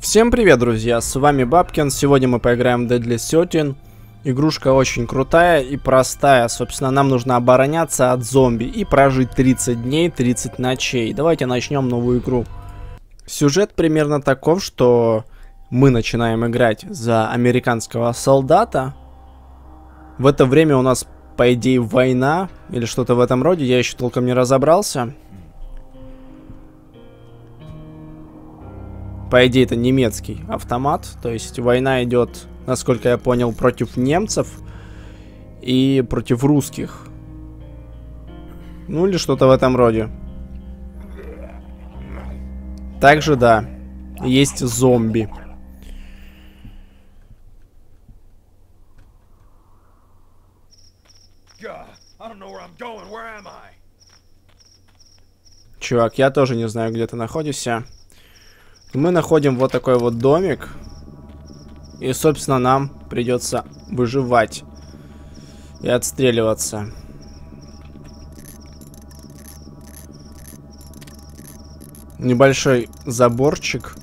Всем привет, друзья, с вами Бабкин. Сегодня мы поиграем в Deadly 30. Игрушка очень крутая и простая. Собственно, нам нужно обороняться от зомби и прожить 30 дней, 30 ночей. Давайте начнем новую игру. Сюжет примерно таков, что мы начинаем играть за американского солдата. В это время у нас, по идее, война или что-то в этом роде. Я еще толком не разобрался. По идее, это немецкий автомат, то есть война идет, насколько я понял, против немцев и против русских. Ну или что-то в этом роде. Также, да, есть зомби. Чувак, я тоже не знаю, где ты находишься. Мы находим вот такой вот домик. И, собственно, нам придется выживать и отстреливаться. Небольшой заборчик.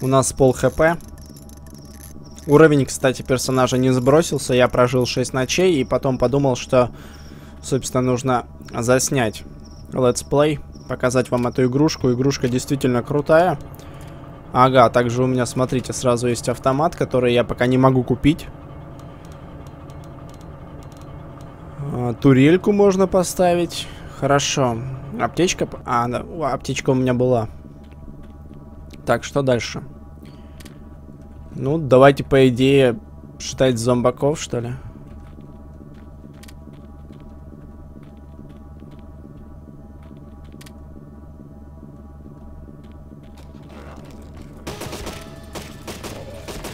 У нас пол хп. Уровень, кстати, персонажа не сбросился. Я прожил 6 ночей и потом подумал, что, собственно, нужно заснять летсплей, показать вам эту игрушку. Игрушка действительно крутая. Ага, также у меня, смотрите, сразу есть автомат, который я пока не могу купить. Турельку можно поставить. Хорошо. Аптечка... А, да, аптечка у меня была. Так, что дальше? Ну, давайте, по идее, считать зомбаков, что ли.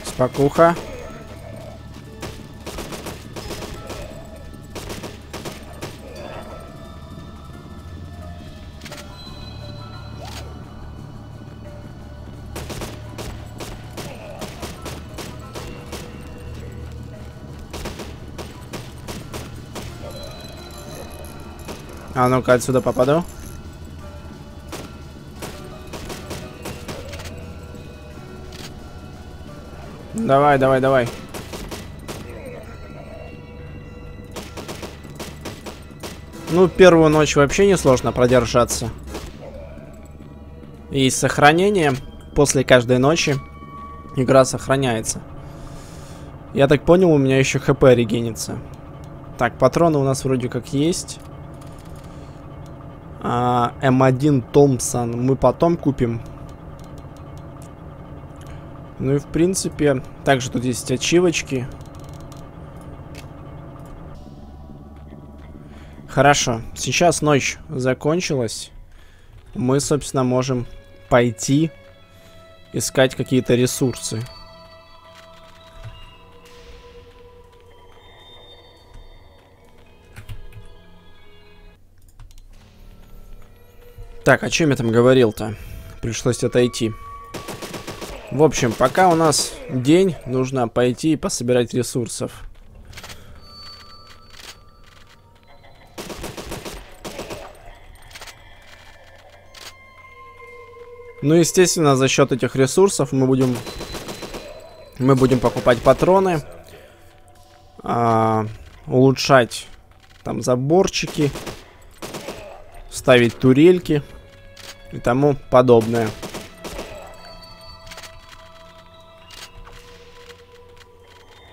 Спокуха. А ну-ка, отсюда попаду. Давай, давай, давай. Ну, первую ночь вообще несложно продержаться. И сохранение. После каждой ночи игра сохраняется. Я так понял, у меня еще хп регенится. Так, патроны у нас вроде как есть. М1 Томпсон мы потом купим. Ну и в принципе, также тут есть ачивочки. Хорошо, сейчас ночь закончилась. Мы, собственно, можем пойти искать какие-то ресурсы. Так, о чем я там говорил-то? Пришлось отойти. В общем, пока у нас день, нужно пойти и пособирать ресурсов. Ну, естественно, за счет этих ресурсов мы будем покупать патроны, улучшать там заборчики, ставить турельки и тому подобное.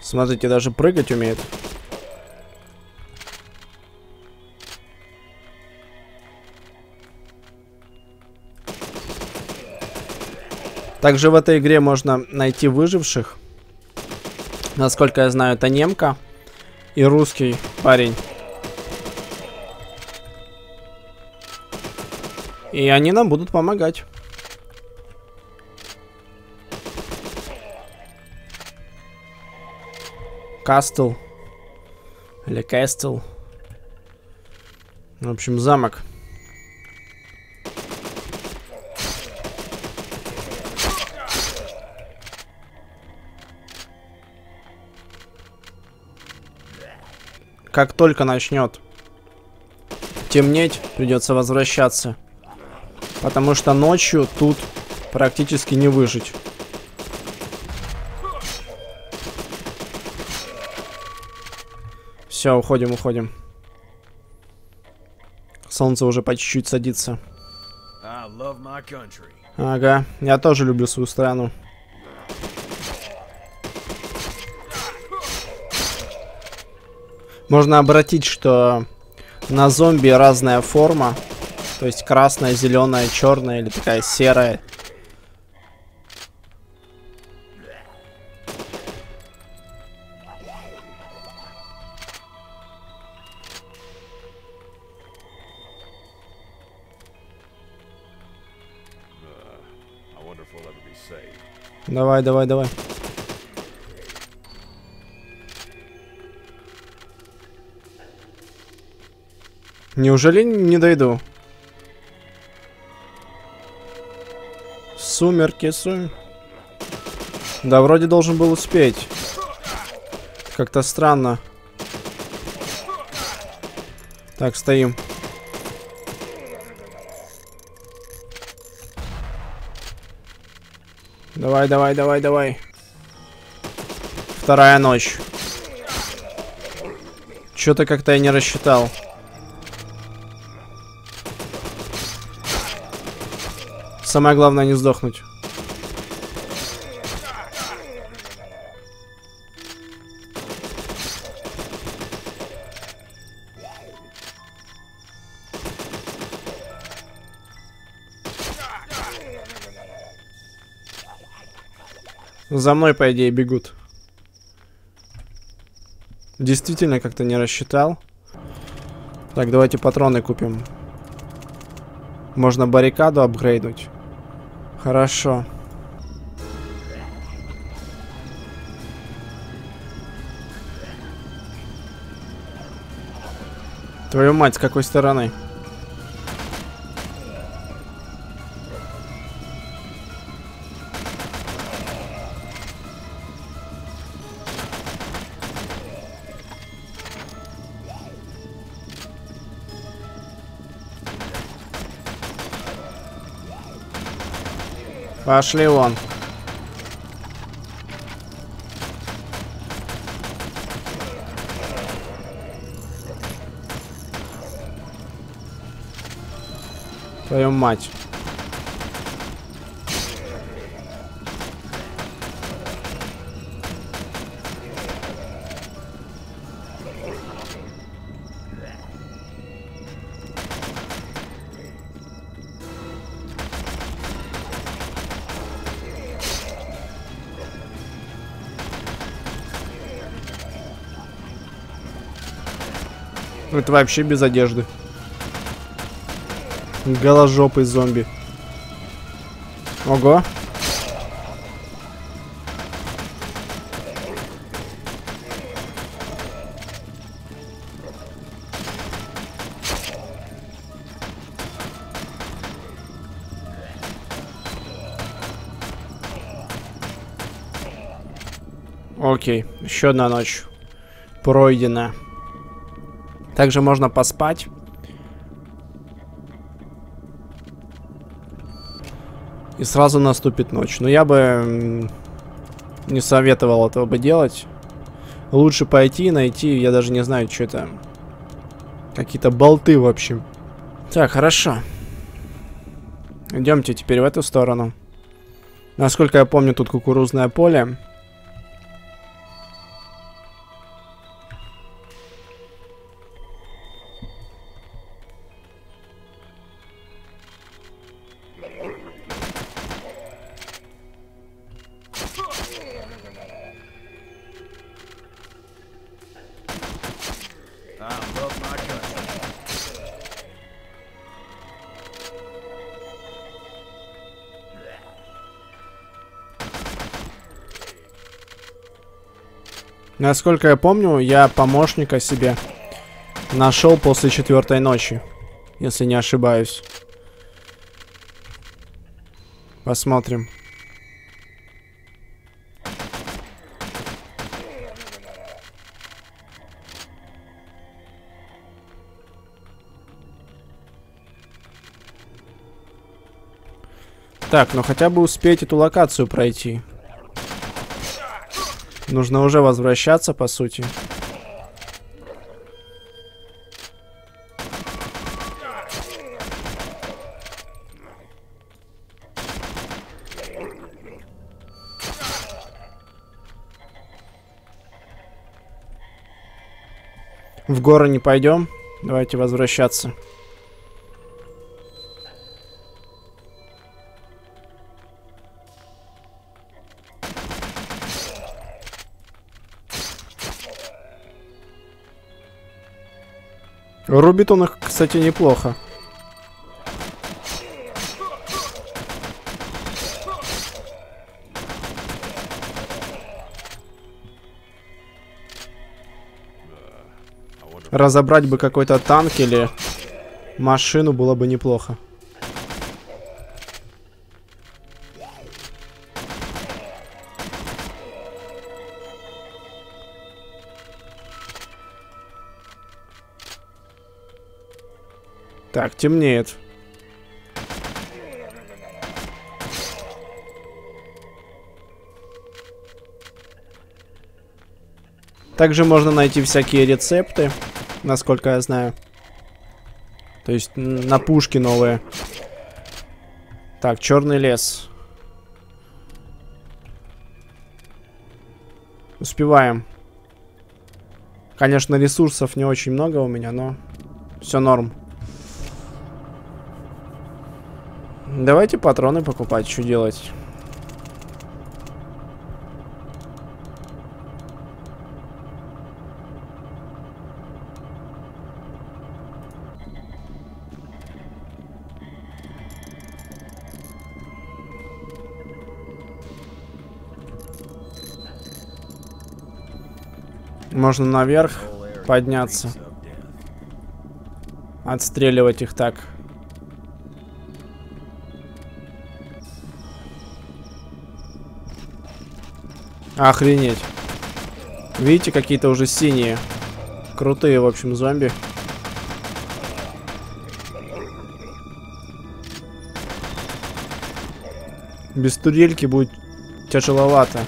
Смотрите, даже прыгать умеет. Также в этой игре можно найти выживших. Насколько я знаю, это немка и русский парень. И они нам будут помогать. Кастл. Или кастл. В общем, замок. Как только начнет темнеть, придется возвращаться. Потому что ночью тут практически не выжить. Все, уходим, уходим. Солнце уже по чуть-чуть садится. Ага, я тоже люблю свою страну. Можно обратить, что на зомби разная форма. То есть красная, зеленая, черная или такая серая. Давай, давай, давай. Неужели не дойду? Сумерки, сумерки. Да, вроде должен был успеть. Как-то странно. Так, стоим. Давай, давай, давай, давай. Вторая ночь. Чё-то как-то я не рассчитал. Самое главное не сдохнуть. За мной, по идее, бегут. Действительно, как-то не рассчитал. Так, давайте патроны купим. Можно баррикаду апгрейднуть. Хорошо. Твою мать, с какой стороны? Пошли вон. Твою мать. Это вообще без одежды. Голожопый зомби. Ого. Окей, еще одна ночь пройдена. Также можно поспать. И сразу наступит ночь. Но я бы не советовал этого бы делать. Лучше пойти, найти. Я даже не знаю, что это. Какие-то болты, в общем. Так, хорошо. Идемте теперь в эту сторону. Насколько я помню, тут кукурузное поле. Насколько я помню, я помощника себе нашел после 4-й ночи, если не ошибаюсь. Посмотрим. Так, ну хотя бы успеть эту локацию пройти. Нужно уже возвращаться, по сути. В горы не пойдем. Давайте возвращаться. Рубит он их, кстати, неплохо. Разобрать бы какой-то танк или машину было бы неплохо. Так, темнеет. Также можно найти всякие рецепты, насколько я знаю. То есть на пушки новые. Так, черный лес. Успеваем. Конечно, ресурсов не очень много у меня, но все норм. Давайте патроны покупать, что делать? Можно наверх подняться. Отстреливать их так. Охренеть. Видите, какие-то уже синие. Крутые, в общем, зомби. Без турельки будет тяжеловато.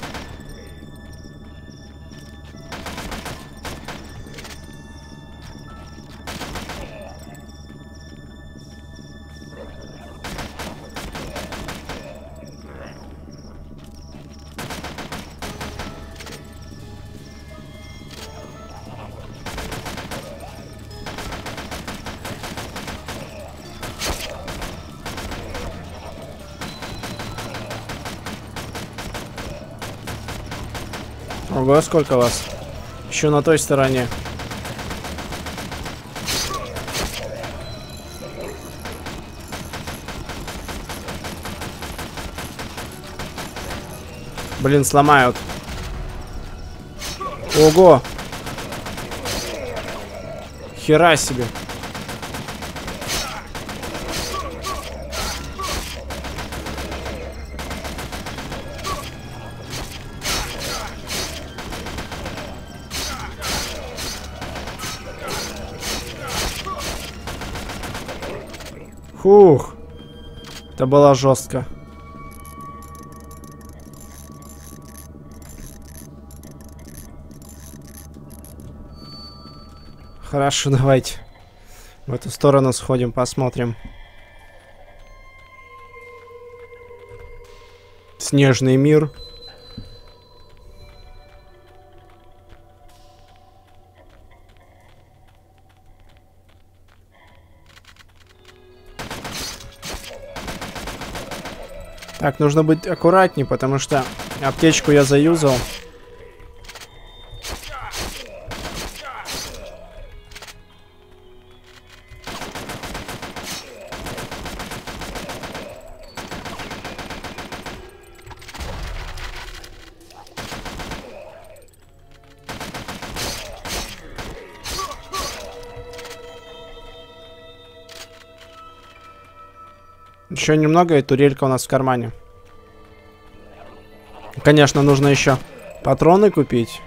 Ого, сколько вас? Еще на той стороне. Блин, сломают. Ого! Хера себе. Ух, это было жестко. Хорошо, давайте в эту сторону сходим, посмотрим. Снежный мир. Так, нужно быть аккуратней, потому что аптечку я заюзал. Еще немного, и турелька у нас в кармане. Конечно, нужно еще патроны купить.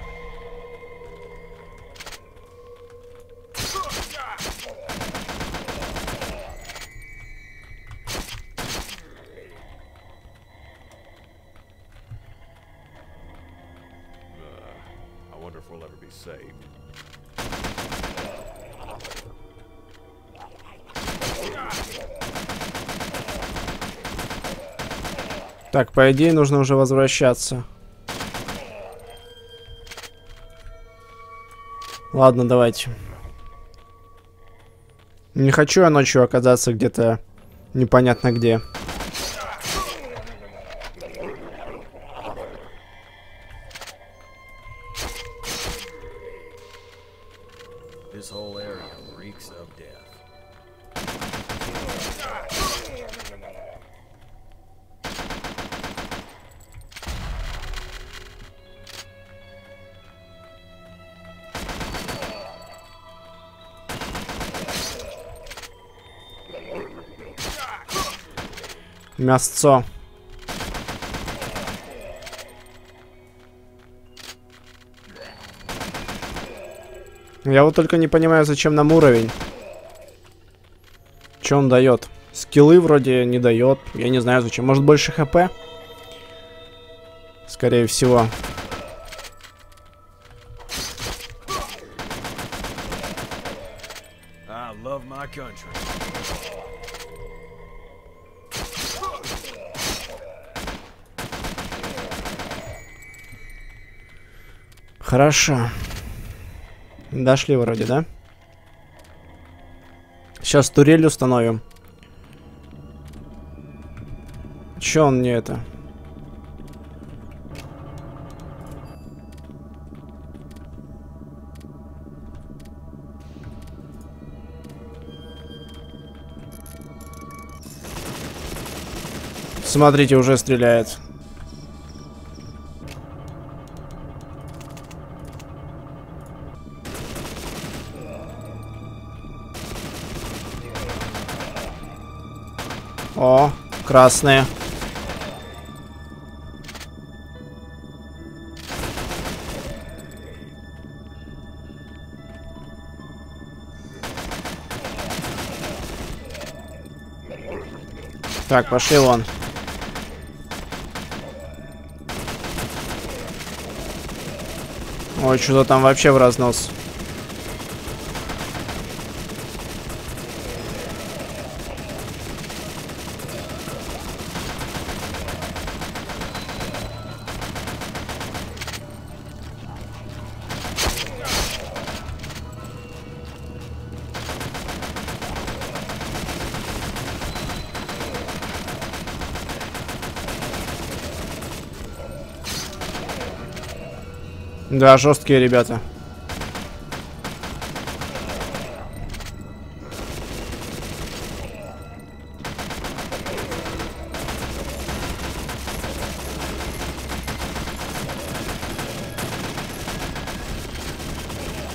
saved. Так, по идее, нужно уже возвращаться. Ладно, давайте. Не хочу я ночью оказаться где-то непонятно где. Мясцо. Я вот только не понимаю, зачем нам уровень. Че он дает? Скиллы вроде не дает. Я не знаю, зачем. Может, больше ХП? Скорее всего. I love my country. Хорошо. Дошли вроде, да? Сейчас турель установим. Чё он мне это? Смотрите, уже стреляет. О, красные. Так, пошли вон. Ой, что-то там вообще в разнос. Да, жесткие ребята.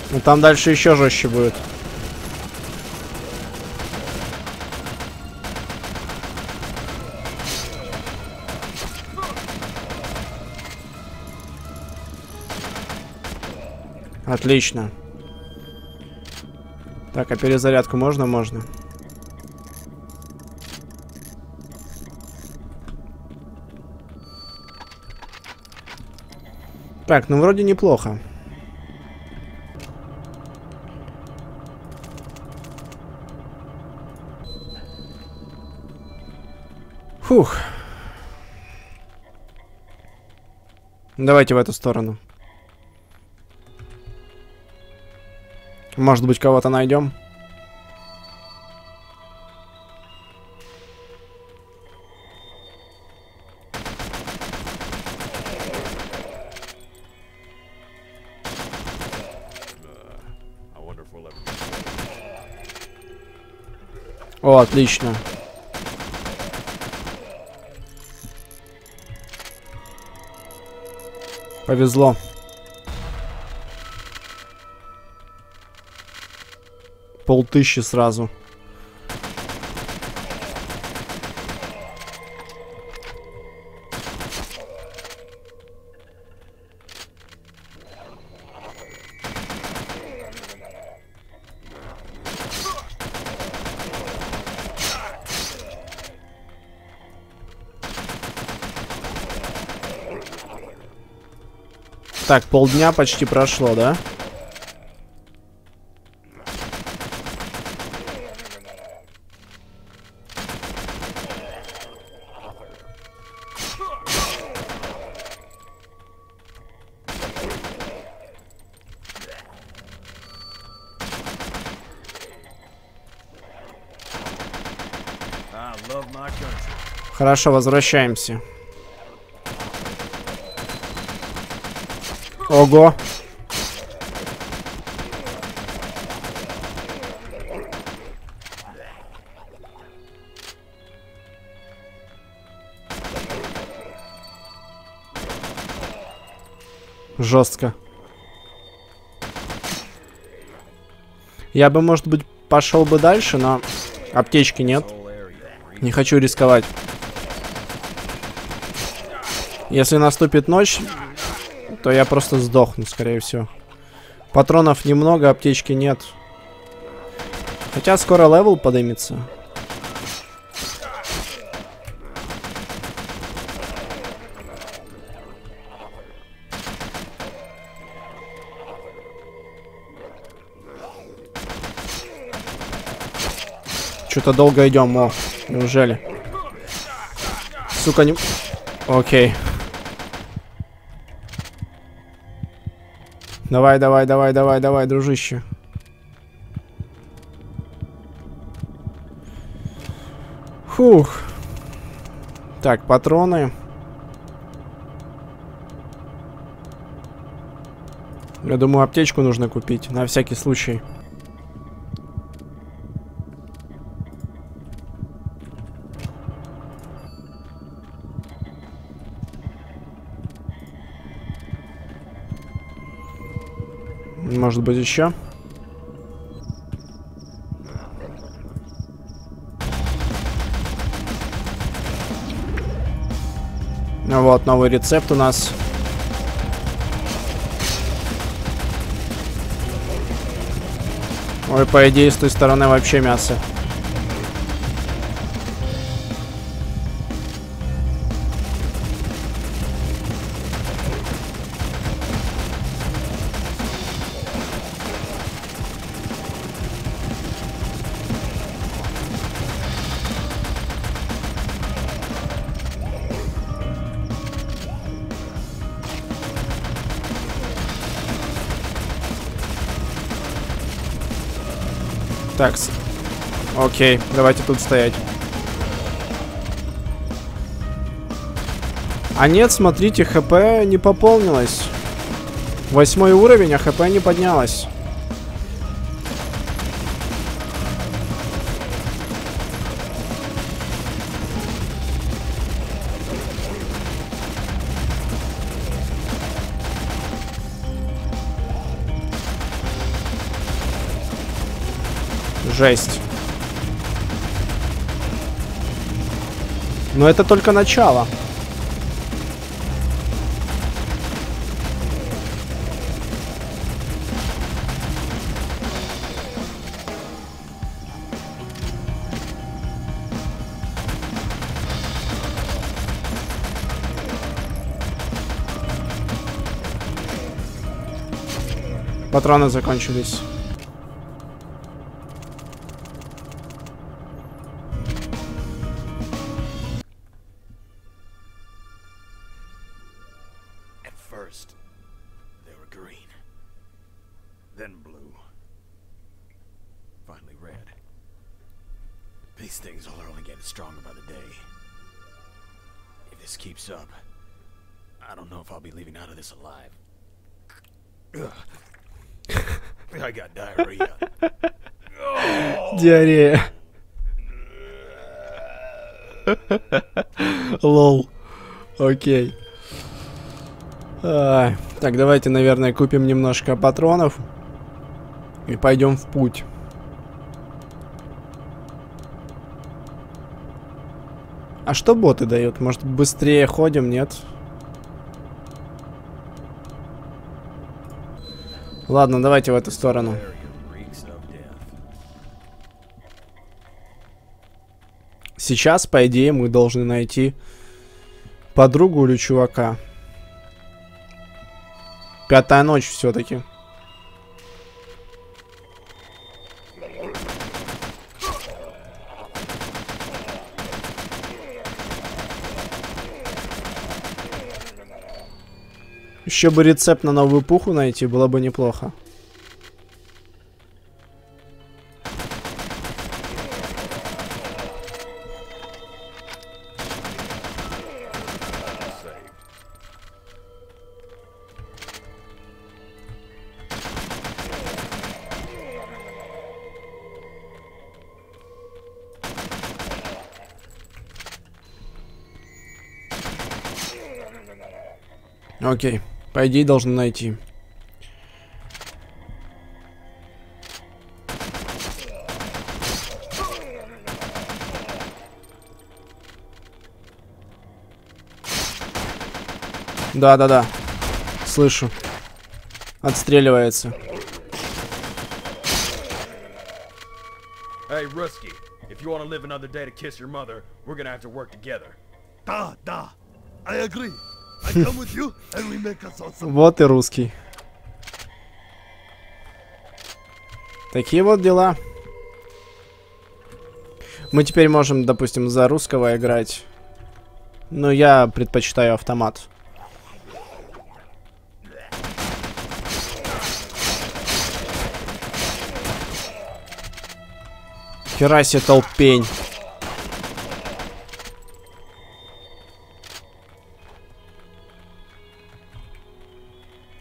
Ну там дальше еще жестче будет. Отлично. Так, а перезарядку можно? Можно. Так, ну вроде неплохо. Фух. Давайте в эту сторону. Может быть, кого-то найдем? О, отлично. Повезло. Полтыщи сразу. Так, полдня почти прошло, да? Хорошо, возвращаемся. Ого. Жестко. Я бы, может быть, пошел бы дальше, но аптечки нет. Не хочу рисковать. Если наступит ночь, то я просто сдохну, скорее всего. Патронов немного, аптечки нет. Хотя скоро левел поднимется. Что-то долго идем, о, неужели? Сука, не... Окей. Давай, давай, давай, давай, давай, дружище. Фух. Так, патроны. Я думаю, аптечку нужно купить, на всякий случай. Может быть, еще? Ну вот, новый рецепт у нас. Ой, по идее, с той стороны вообще мясо. Так, окей, давайте тут стоять. А нет, смотрите, ХП не пополнилось. 8 уровень, а ХП не поднялось. Жесть. Но это только начало. Патроны закончились. Диарея. Лол. Окей. Так, давайте, наверное, купим немножко патронов и пойдем в путь. А что боты дают? Может, быстрее ходим, нет? Ладно, давайте в эту сторону. Сейчас, по идее, мы должны найти подругу или чувака. Пятая ночь все-таки. Еще бы рецепт на новую пуху найти, было бы неплохо. Окей. По идее, должны найти. Да-да-да. Слышу. Отстреливается. Эй, русский, если хочешь жить еще день, чтобы кисать твою мать, мы должны работать вместе. Да, да. Я согласен. Вот и русский. Такие вот дела. Мы теперь можем, допустим, за русского играть. Но я предпочитаю автомат. Хера себе толпень.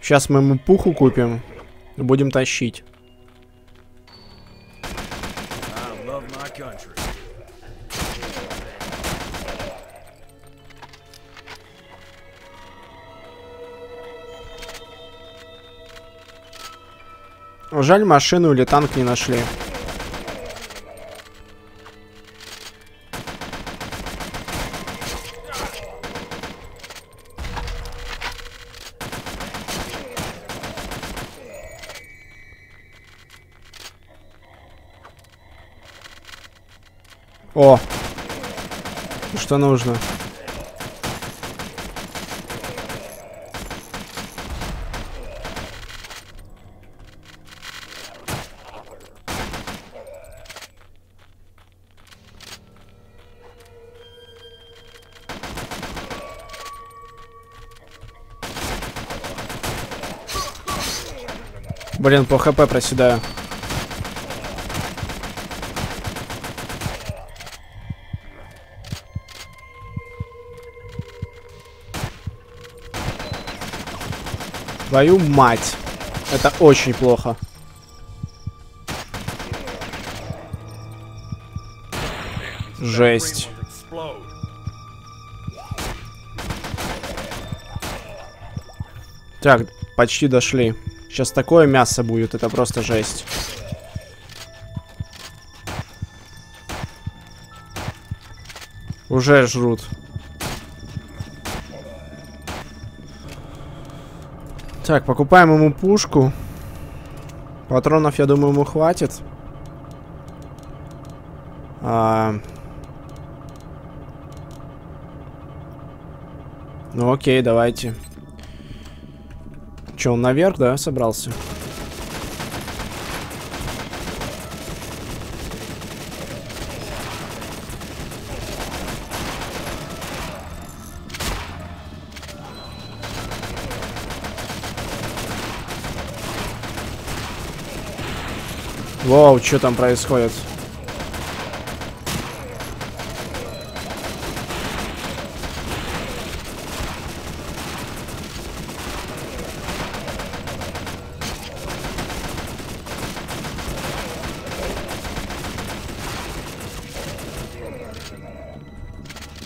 Сейчас мы ему пуху купим и будем тащить. Жаль, машину или танк не нашли. О, что нужно? Блин, по ХП проседаю. Твою мать. Это очень плохо. Жесть. Так, почти дошли. Сейчас такое мясо будет. Это просто жесть. Уже жрут. Так, покупаем ему пушку. Патронов, я думаю, ему хватит. Ну окей, давайте. Че, он наверх, да, собрался? Воу, что там происходит?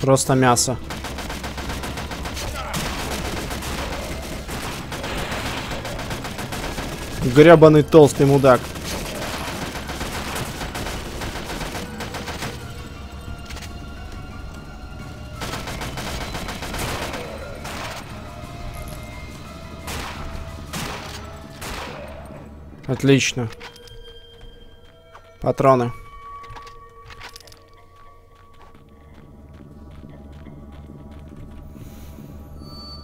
Просто мясо. Гребаный толстый мудак. Отлично. Патроны.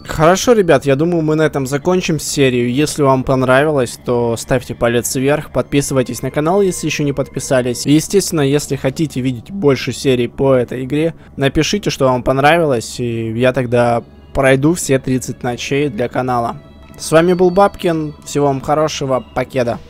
Хорошо, ребят, я думаю, мы на этом закончим серию. Если вам понравилось, то ставьте палец вверх, подписывайтесь на канал, если еще не подписались. И, естественно, если хотите видеть больше серий по этой игре, напишите, что вам понравилось, и я тогда пройду все 30 ночей для канала. С вами был Бабкин, всего вам хорошего, покеда.